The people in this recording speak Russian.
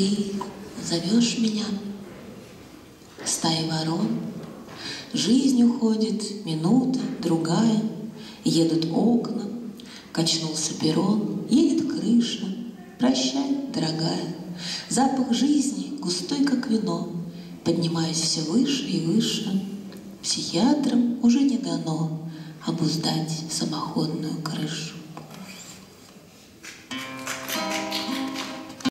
Ты зовешь меня, стая ворон, жизнь уходит, минута, другая, едут окна, качнулся перрон, едет крыша, прощай, дорогая, запах жизни густой, как вино, поднимаюсь все выше и выше, психиатрам уже не дано обуздать самоход.